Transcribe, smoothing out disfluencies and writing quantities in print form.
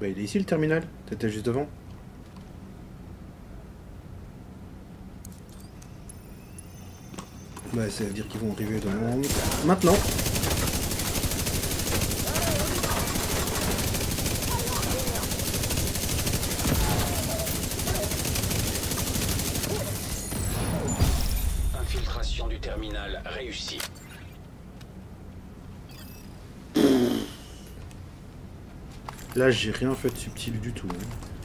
Bah il est ici le terminal, t'étais juste devant. Bah ça veut dire qu'ils vont arriver dans le monde. Maintenant. Infiltration du terminal réussie. Là, j'ai rien fait de subtil du tout. Hein.